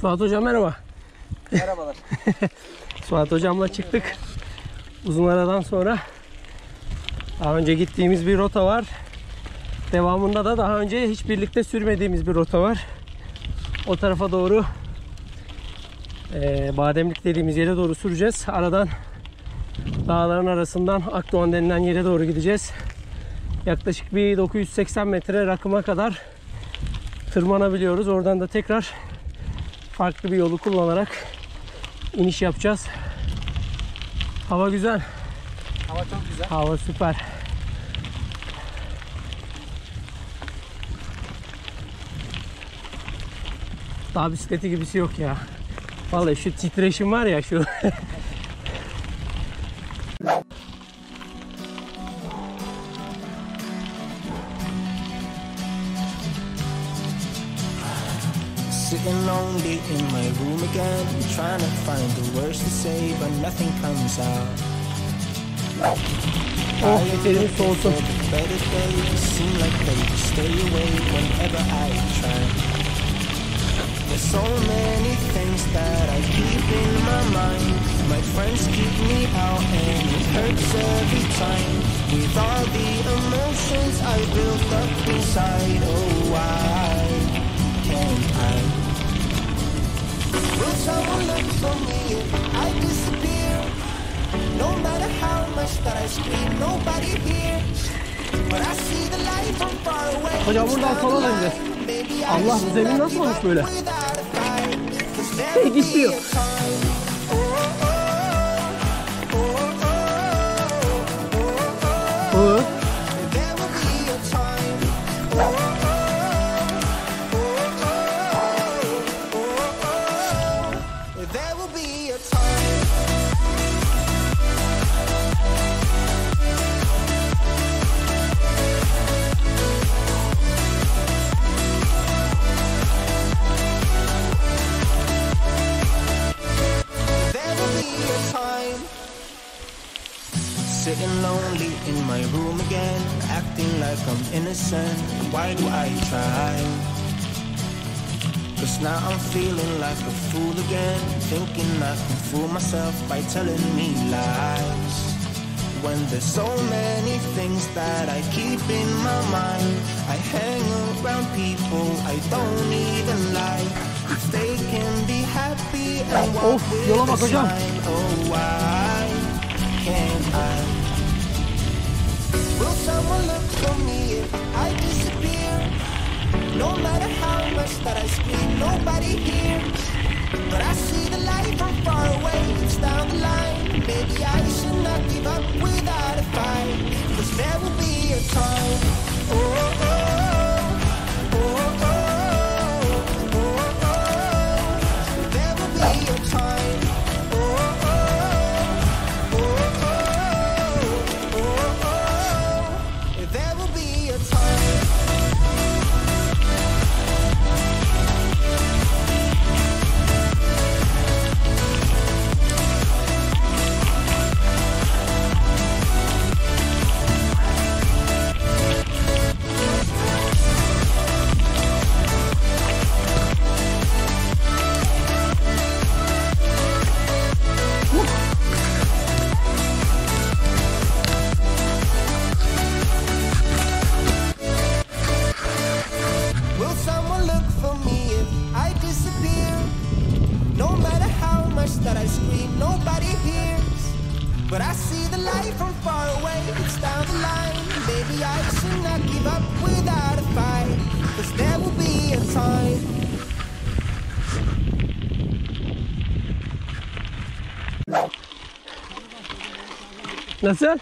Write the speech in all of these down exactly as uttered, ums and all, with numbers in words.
Suat Hocam merhaba. Merhabalar. Suat Hocam'la çıktık. Uzun aradan sonra daha önce gittiğimiz bir rota var. Devamında da daha önce hiç birlikte sürmediğimiz bir rota var. O tarafa doğru e, Bademlik dediğimiz yere doğru süreceğiz. Aradan dağların arasından Akdoğan denilen yere doğru gideceğiz. Yaklaşık bir dokuz yüz seksen metre rakıma kadar tırmanabiliyoruz. Oradan da tekrar farklı bir yolu kullanarak iniş yapacağız. Hava güzel. Hava çok güzel. Hava süper. Dağ bisikleti gibisi yok ya. Vallahi şu titreşim var ya şu. Sitting lonely in my room again, trying to find the words to say, but nothing comes out. Oh, ellerim soğusun. Seem like they stay away whenever I try. There's so many things that I keep in my mind. My friends keep me out and it hurts every time. With all the emotions I built up inside, oh why can't I? Will someone look for me if I disappear? No matter how much that I scream, nobody hears. But I see the light from far away. Hocam buradan sola döneceğiz. Allah, zemin nasıl olmuş böyle? Hey, gidiyor. Hı. Sitting lonely in my room again, acting like I'm innocent, why do I try? Cause now I'm feeling like a fool again, thinking I can fool myself by telling me lies. When there's so many things that I keep in my mind, I hang around people I don't even like. If they can be happy and walk with a sign, oh why can't I? Will someone look for me if I disappear? No matter how much that I scream, nobody hears. But I see the light from far away, it's down the line. Maybe I should not give up without a fight. Cause there will be a time. Oh, oh, oh. Nasıl?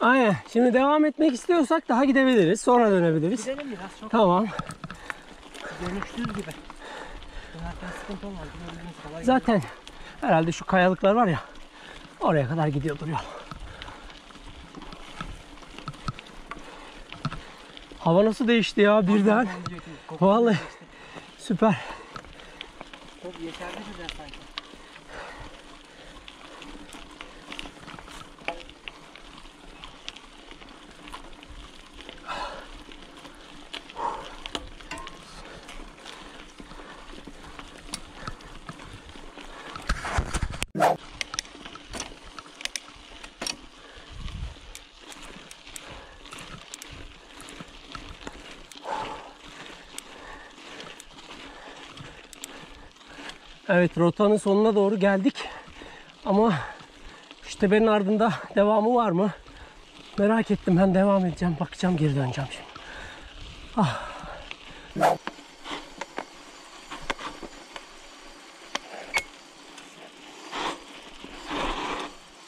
Aynen. Şimdi devam etmek istiyorsak daha gidebiliriz. Sonra dönebiliriz. Gidelim biraz. Çok tamam. Dönüştüğümüz gibi. Dönerken sıkıntı olmaz. Zaten gidiyor. Herhalde şu kayalıklar var ya. Oraya kadar gidiyordur yol. Hava nasıl değişti ya birden. Vallahi süper. Çok yeterli güzel sanki. Evet, rotanın sonuna doğru geldik ama şu tepenin ardında devamı var mı merak ettim. Ben devam edeceğim, bakacağım, geri döneceğim şimdi. Ah.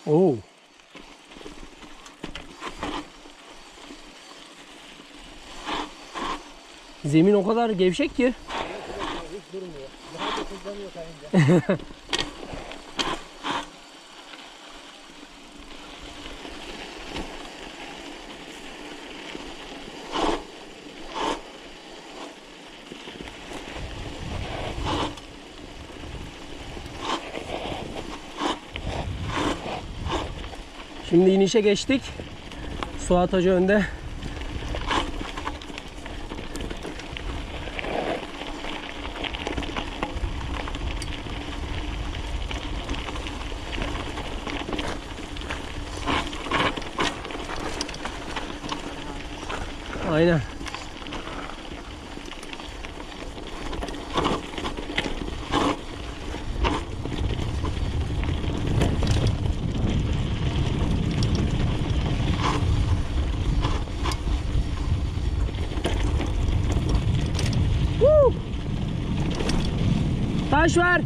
Oo. Zemin o kadar gevşek ki. Durmuyor. Daha da hızlanıyor kayınca. Şimdi inişe geçtik. Suat Hoca önde. Aynen. Woo! Taş var.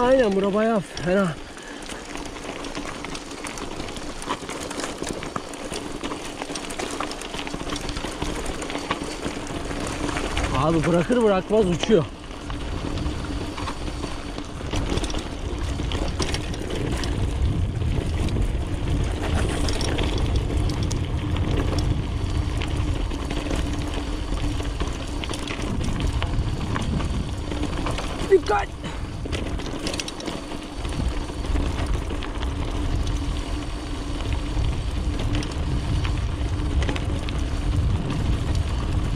Aynen, bura bayağı fena. Abi bırakır bırakmaz uçuyor. Dikkat!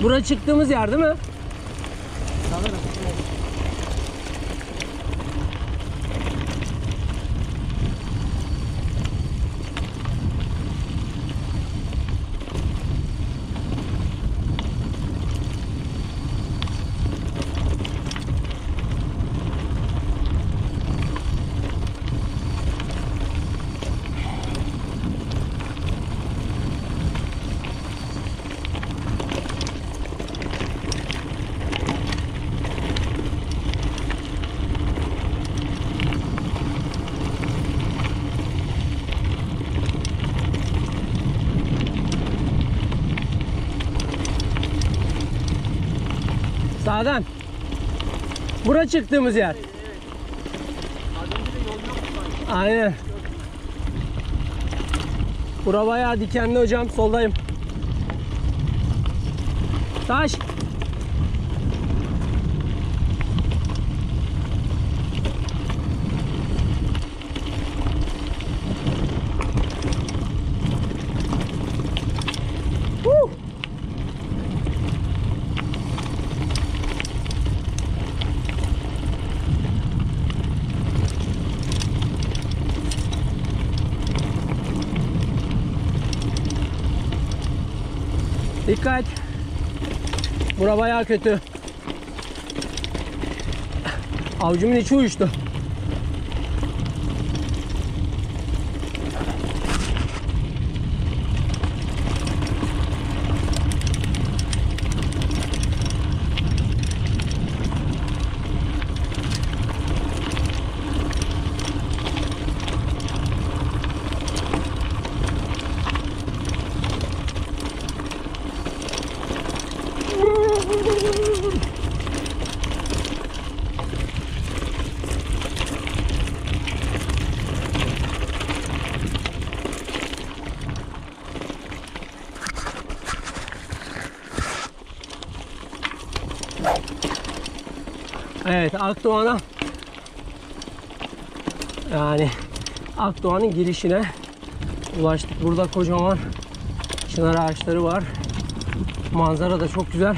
Buraya çıktığımız yer değil mi? Sanırım. Sağdan. Bura çıktığımız yer. Evet, evet. Aynen. Bura bayağı dikenli hocam. Soldayım. Taş. Dikkat. Bura bayağı kötü. Avcumun içi uyuştu. Evet, Akdoğan'a, yani Akdoğan'ın girişine ulaştık. Burada kocaman çınar ağaçları var. Manzara da çok güzel.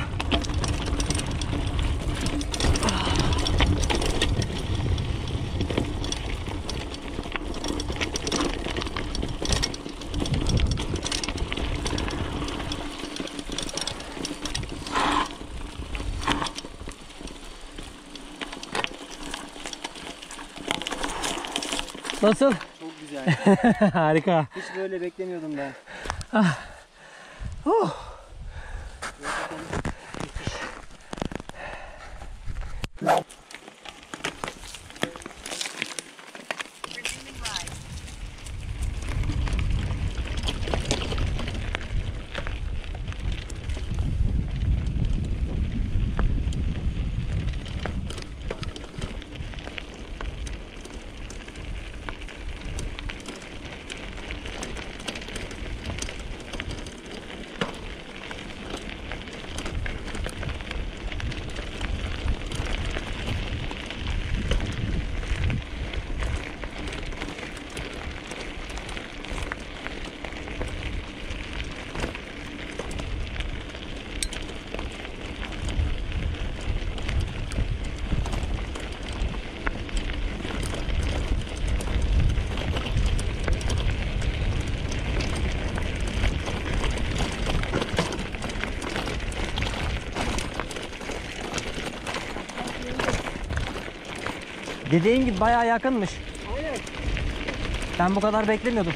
Nasıl? Çok güzel. Harika. Hiç böyle beklemiyordum ben. Ah. Oh. Dediğin gibi bayağı yakınmış. Aynen. Ben bu kadar beklemiyordum.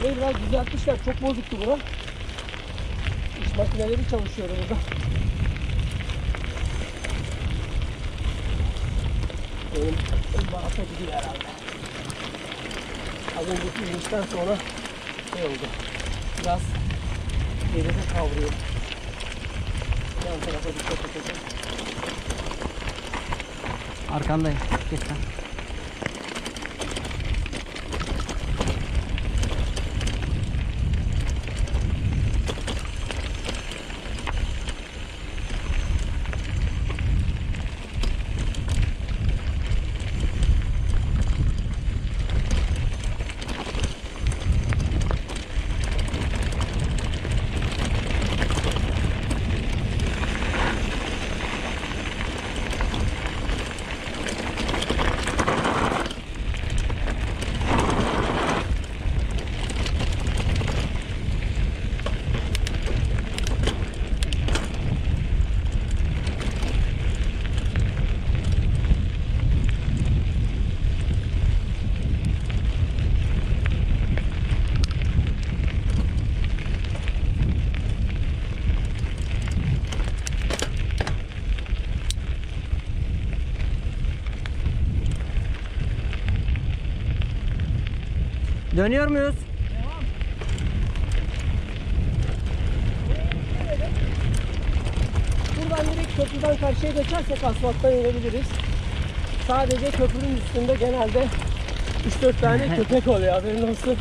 Burayı biraz düzeltmişler. Çok bozuktu bura. İş makineleri çalışıyor burada. Benim bahata gidiyor herhalde. Az önceki inişten sonra şey oldu. Biraz geride kavruyor. Arkandayım. Geç sen. Dönüyor muyuz? Devam. Buradan direkt köprüden karşıya geçersek asfalttan inebiliriz. Sadece köprünün üstünde genelde üç dört tane köpek oluyor, haberin olsun.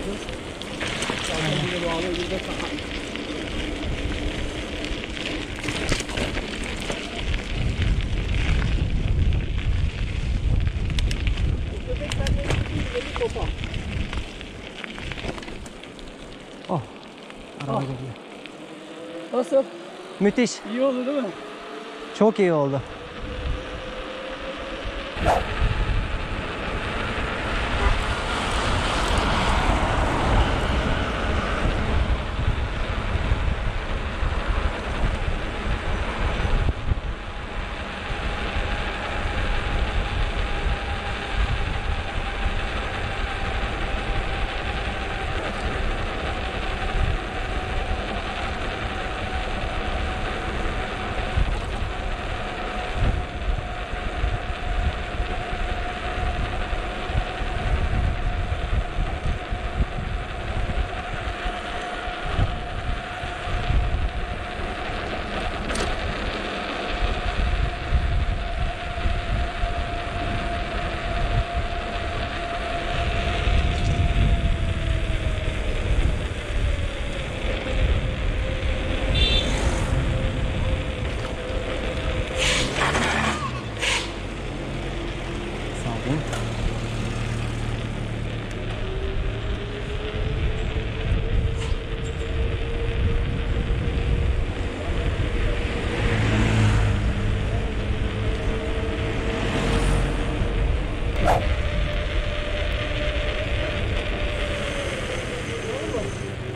oldu. Çantamda bağlı bir de takan. Bu köpeklerle bir de bir topa. Oh. Araba ah. Geliyor. Nasıl? Müthiş. İyi oldu değil mi? Çok iyi oldu.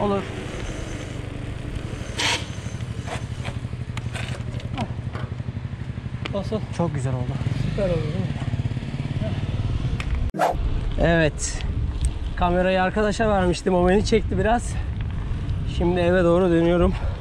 Olur. Nasıl? Çok güzel oldu. Süper oldu değil mi? Evet. Kamerayı arkadaşa vermiştim. O beni çekti biraz. Şimdi eve doğru dönüyorum.